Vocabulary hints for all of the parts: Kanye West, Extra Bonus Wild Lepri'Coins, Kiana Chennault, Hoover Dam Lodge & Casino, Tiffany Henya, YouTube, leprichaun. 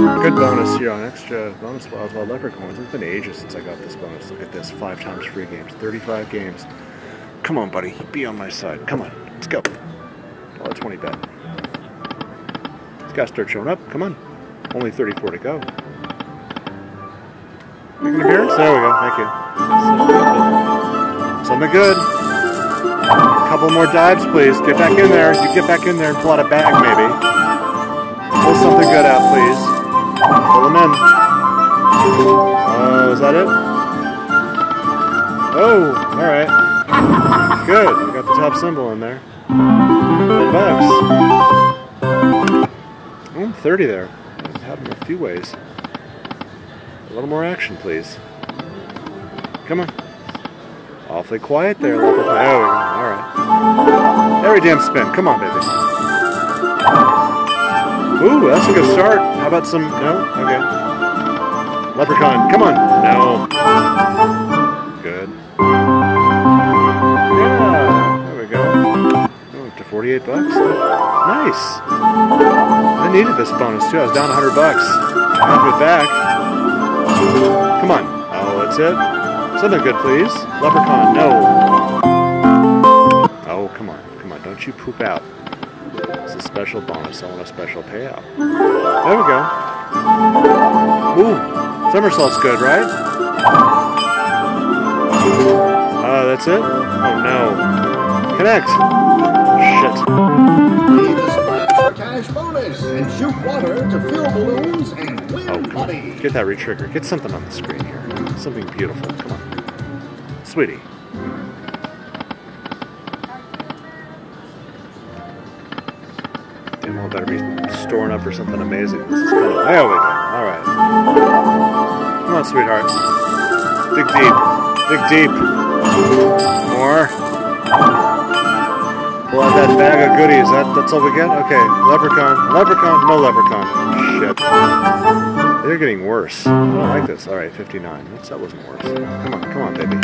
Good bonus here on Extra Bonus Wild Lepri'Coins. It's been ages since I got this bonus. Look at this, 5 times free games, 35 games. Come on, buddy, be on my side. Come on, let's go. Oh, a 20 bet. It's got to start showing up. Come on. Only 34 to go. Make an appearance? There we go, thank you. Something good. A couple more dives, please. Get back in there. You get back in there and pull out a bag, maybe. Pull something good out, please. Pull them in. Oh, is that it? Oh, alright. Good. We got the top symbol in there. $10. Oh, 30 there. I've had them a few ways. A little more action, please. Come on. Awfully quiet there. There we go. Alright. Every damn spin. Come on, baby. Ooh, that's a good start. How about some... No? Okay. Leprechaun, come on. No. Good. Yeah. There we go. Oh, up to $48. Nice. I needed this bonus, too. I was down $100. I have it back. Come on. Oh, that's it. Something good, please. Leprechaun, no. Oh, come on. Come on. Don't you poop out. It's a special bonus. I want a special payout. There we go. Ooh, somersault's good, right? That's it? Oh no. Connect! Shit. Cash bonus and shoot water to fill balloons and win money. Get that re-trigger. Get something on the screen here. Something beautiful. Come on. Sweetie. Well, better be storing up for something amazing. This is kind of, there we go. All right. Come on, sweetheart. Dig deep. Dig deep. More. Pull out that bag of goodies. That's all we get? Okay. Leprechaun. Leprechaun. No leprechaun. Shit. They're getting worse. I don't like this. All right. 59. That wasn't worse. Come on. Come on, baby.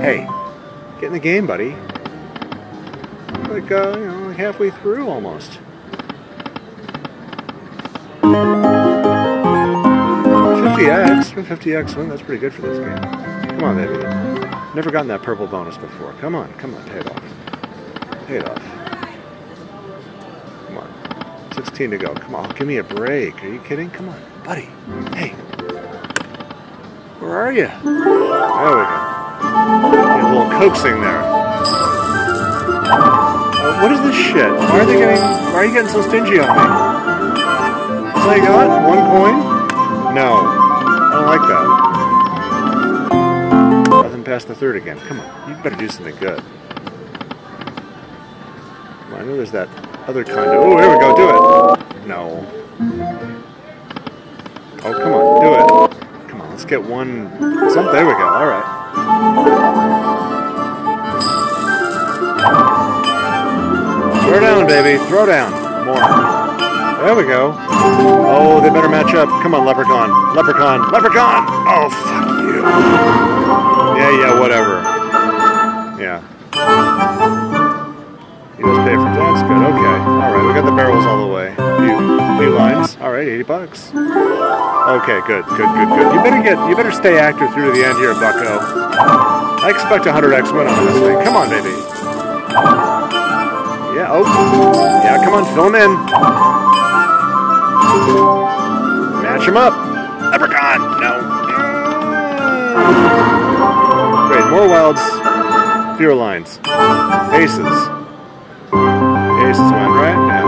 Hey. Get in the game, buddy. Like, you know, like halfway through almost. 50x, 50x win, that's pretty good for this game. Come on, baby. Never gotten that purple bonus before. Come on, come on, pay it off. Pay it off. Come on. 16 to go. Come on, give me a break. Are you kidding? Come on, buddy. Hey. Where are you? There we go. A little coaxing there. What is this shit? Why are they getting, why are you getting so stingy on me? I got one coin? No. I don't like that. Nothing past the third again. Come on. You better do something good. Come on, I know there's that other kind of... Oh, here we go. Do it. No. Oh, come on. Do it. Come on. Let's get one... Something. There we go. All right. Throw down, baby. Throw down. More. There we go. Oh, they better match up. Come on, leprechaun. Leprechaun. Leprechaun! Oh, fuck you. Yeah, whatever. Yeah. You just pay for that. That's good. Okay. Alright, we got the barrels all the way. Few lines. Alright, $80. Okay, good. You better stay active through to the end here, bucko. I expect a 100x win on this thing. Come on, baby. Yeah, oh. Yeah, come on, fill them in. Match him up. Leprechaun! No. Great. More wilds. Fewer lines. Aces. Aces went right now.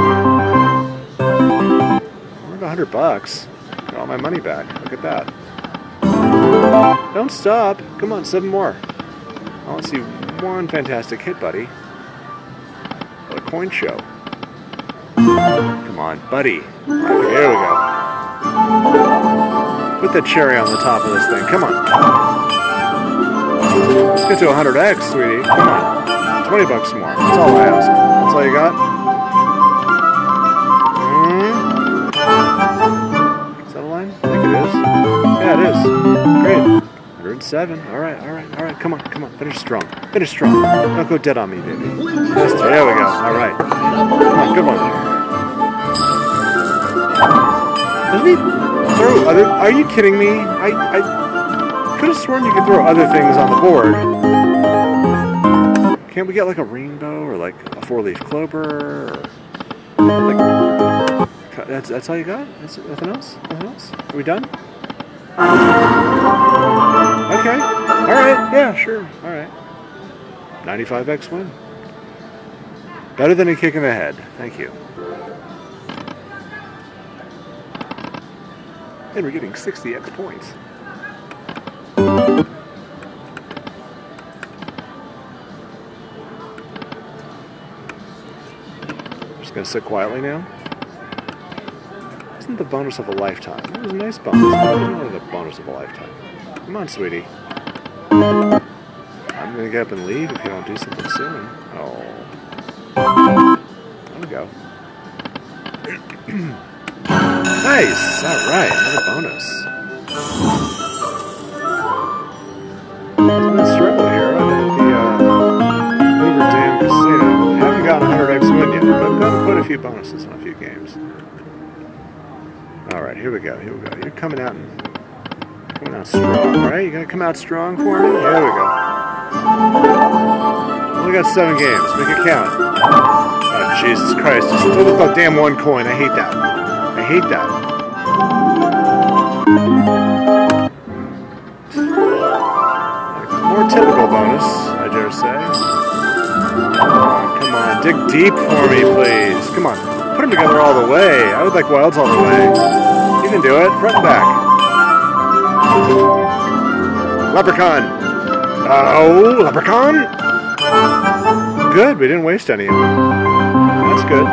Earned $100. Got all my money back. Look at that. Don't stop. Come on, 7 more. I want to see one fantastic hit, buddy. What a coin show. Come on, buddy. Right, here we go. Put the cherry on the top of this thing. Come on. Let's get to 100x, sweetie. Come on. $20 more. That's all I ask. That's all you got? Is that a line? I think it is. Yeah, it is. Great. 107. All right. Come on. Finish strong. Don't go dead on me, baby. There we go. All right. Come on. Good one. Doesn't he throw other... Are you kidding me? I could have sworn you could throw other things on the board. Can't we get like a rainbow or like a four-leaf clover? Or like, that's all you got? That's it? Nothing else? Nothing else? Are we done? Okay. Alright. Yeah, sure. Alright. 95x win. Better than a kick in the head. Thank you. And we're getting 60x points. Just gonna sit quietly now. Isn't the bonus of a lifetime? It was a nice bonus. Not the bonus of a lifetime. Come on, sweetie. I'm gonna get up and leave if you don't do something soon. Oh. There we go. Nice! Alright, another bonus. There's a nice struggle here at the Hoover Dam Casino. I haven't gotten 100x win yet, but I've gotten quite a few bonuses in a few games. Alright, here we go, here we go. You're coming out strong, right? You're gonna come out strong for me? There we go. Only got 7 games, make it count. Oh, Jesus Christ, just look at that damn one coin, I hate that. I hate that. More typical bonus, I dare say. Oh, come on, dig deep for me, please. Come on, put them together all the way. I would like wilds all the way. You can do it, front and back. Leprechaun. Oh, leprechaun. Good, we didn't waste any of them. That's good.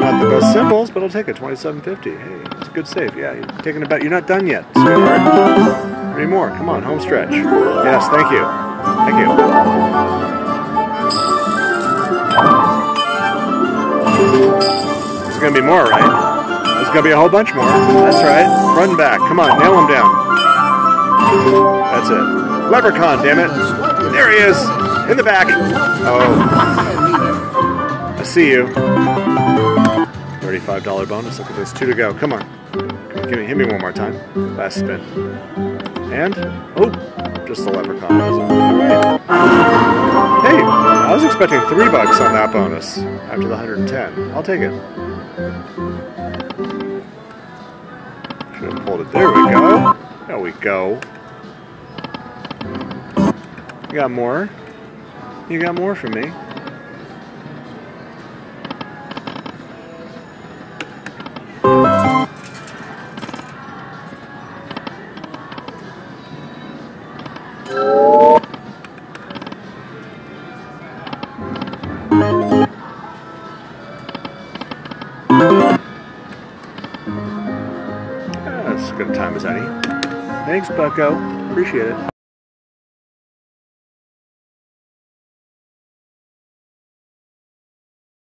Not the best symbols, but I'll take it. 2750. Hey, it's a good save. Yeah, you're taking a bet. You're not done yet, sweetheart. 3 more. Come on, home stretch. Yes, thank you. Thank you. There's gonna be more, right? There's gonna be a whole bunch more. That's right. Run back. Come on, nail him down. That's it. Leprechaun, damn it! There he is, in the back. Oh, I see you. $35 bonus. Look at this. 2 to go. Come on. Hit me one more time. Last spin. And oh, just the leprechaun. All right. Hey, I was expecting $3 on that bonus after the 110. I'll take it. Should have pulled it. There we go. There we go. You got more. You got more from me. As good a time as any. Thanks, Bucko. Appreciate it.